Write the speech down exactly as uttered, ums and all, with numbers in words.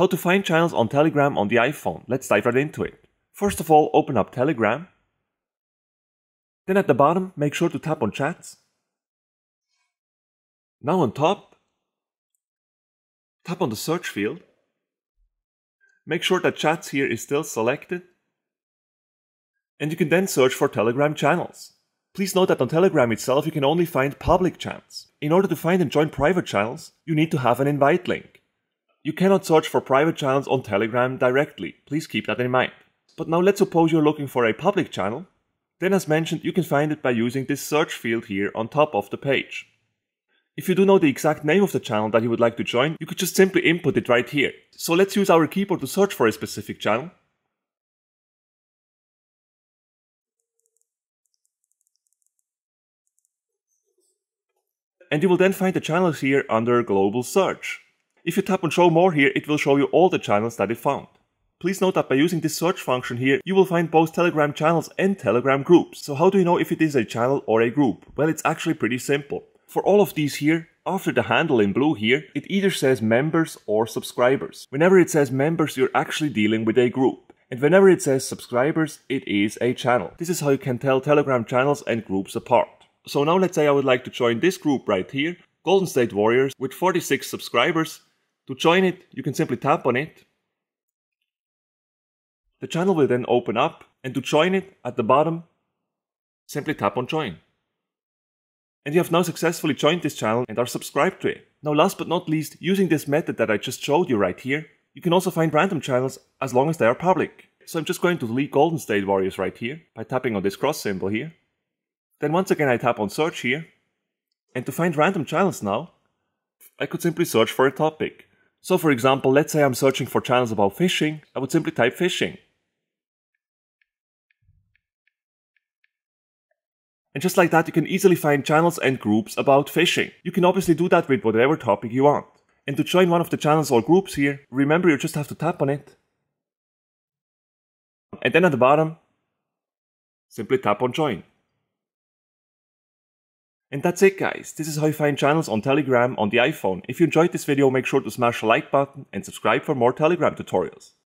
How to find channels on Telegram on the iPhone. Let's dive right into it. First of all, open up Telegram. Then at the bottom, make sure to tap on Chats. Now on top, tap on the search field. Make sure that Chats here is still selected. And you can then search for Telegram channels. Please note that on Telegram itself, you can only find public channels. In order to find and join private channels, you need to have an invite link. You cannot search for private channels on Telegram directly. Please keep that in mind. But now let's suppose you're looking for a public channel. Then as mentioned, you can find it by using this search field here on top of the page. If you do know the exact name of the channel that you would like to join, you could just simply input it right here. So let's use our keyboard to search for a specific channel. And you will then find the channels here under Global Search. If you tap on Show More here, it will show you all the channels that it found. Please note that by using this search function here, you will find both Telegram channels and Telegram groups. So how do you know if it is a channel or a group? Well, it's actually pretty simple. For all of these here, after the handle in blue here, it either says members or subscribers. Whenever it says members, you're actually dealing with a group. And whenever it says subscribers, it is a channel. This is how you can tell Telegram channels and groups apart. So now let's say I would like to join this group right here, Golden State Warriors, with forty-six subscribers. To join it, you can simply tap on it. The channel will then open up, and to join it, at the bottom, simply tap on Join. And you have now successfully joined this channel and are subscribed to it. Now last but not least, using this method that I just showed you right here, you can also find random channels as long as they are public. So I'm just going to delete Golden State Warriors right here, by tapping on this cross symbol here. Then once again I tap on search here, and to find random channels now, I could simply search for a topic. So for example, let's say I'm searching for channels about fishing, I would simply type fishing. And just like that, you can easily find channels and groups about fishing. You can obviously do that with whatever topic you want. And to join one of the channels or groups here, remember you just have to tap on it. And then at the bottom, simply tap on join. And that's it guys, this is how you find channels on Telegram on the iPhone. If you enjoyed this video, make sure to smash the like button and subscribe for more Telegram tutorials.